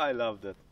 I loved it.